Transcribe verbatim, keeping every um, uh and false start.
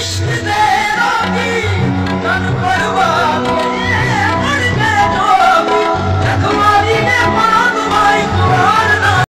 Krishna.